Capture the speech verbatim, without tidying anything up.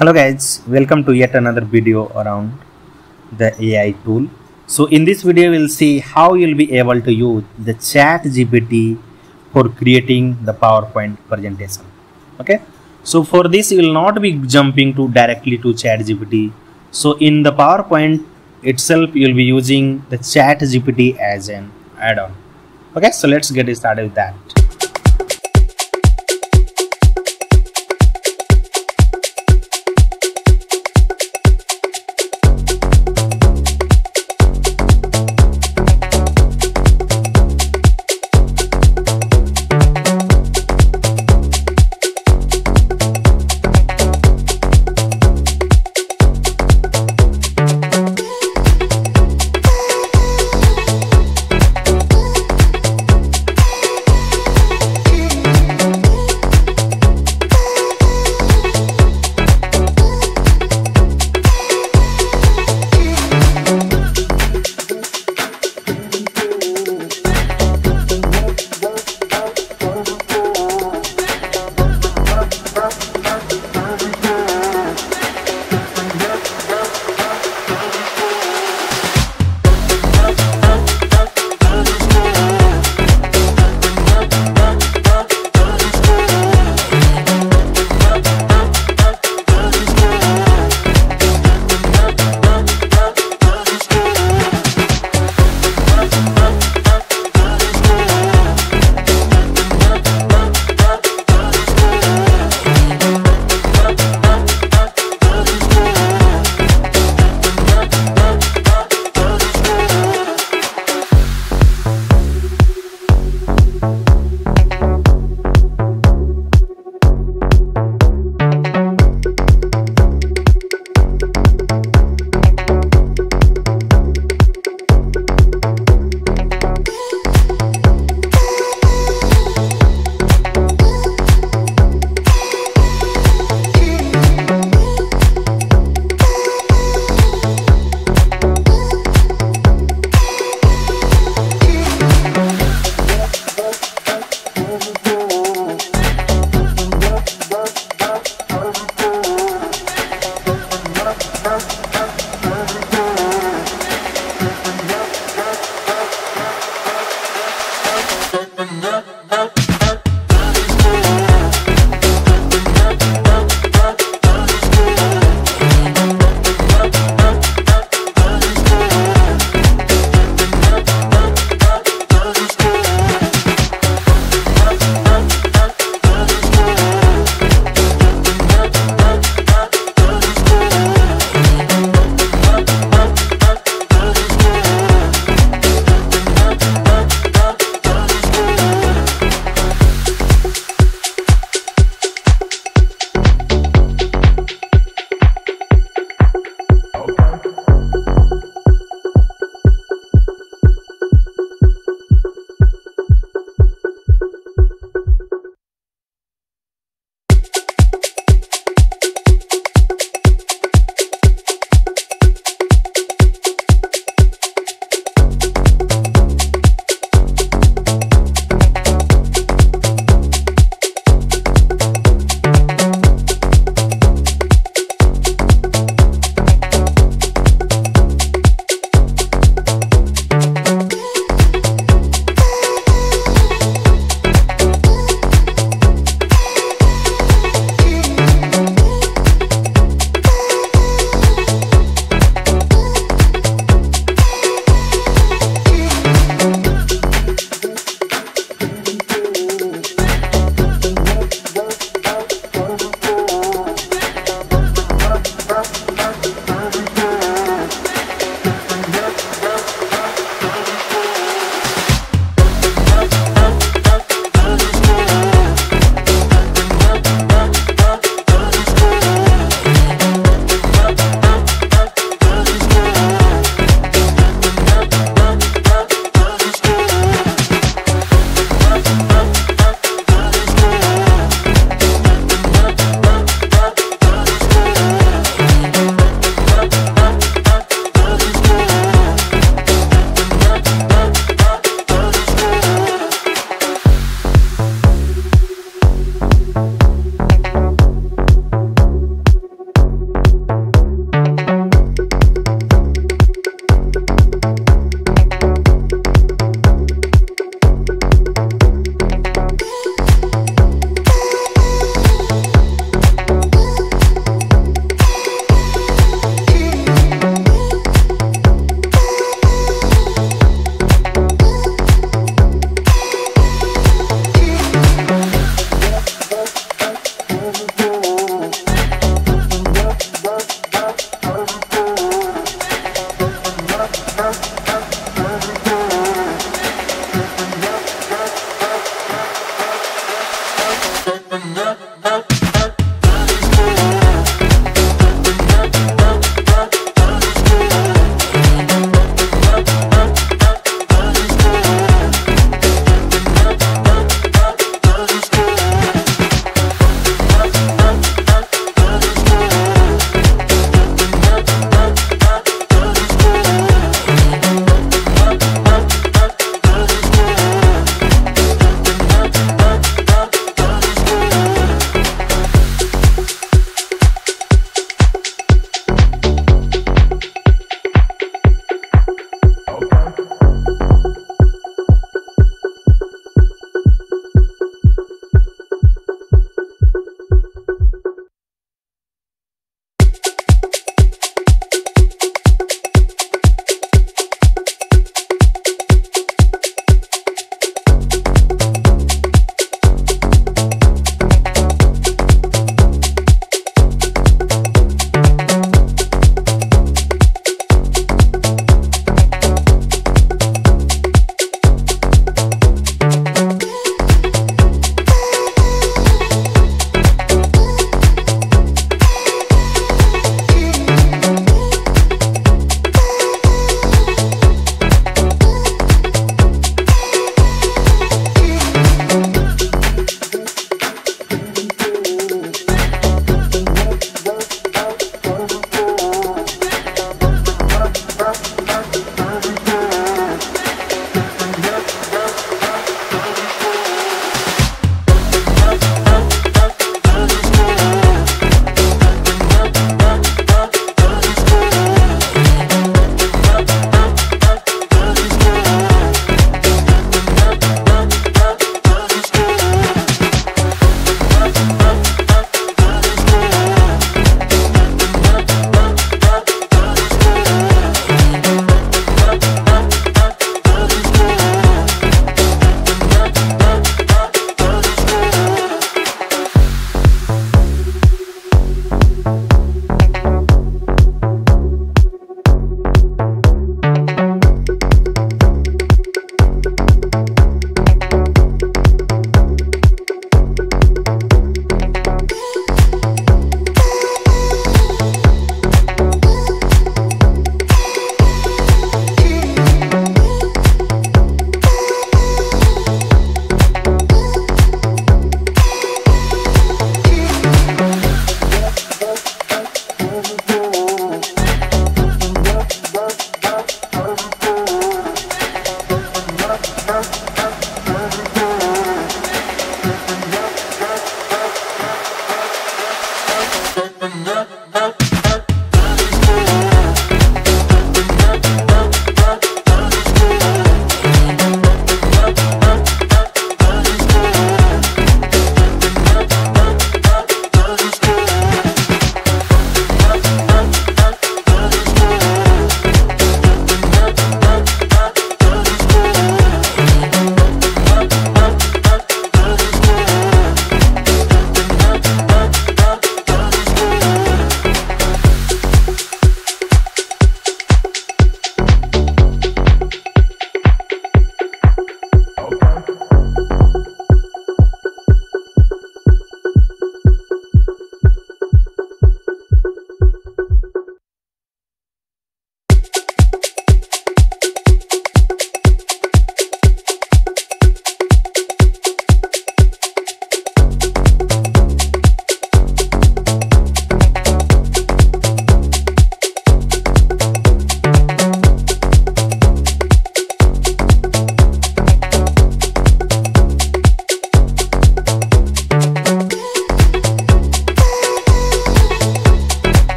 Hello guys, welcome to yet another video around the A I tool. So in this video we'll see how you'll be able to use the ChatGPT for creating the PowerPoint presentation. Okay, so for this you will not be jumping to directly to ChatGPT. So in the PowerPoint itself you'll be using the ChatGPT as an add-on. Okay, so let's get started with that.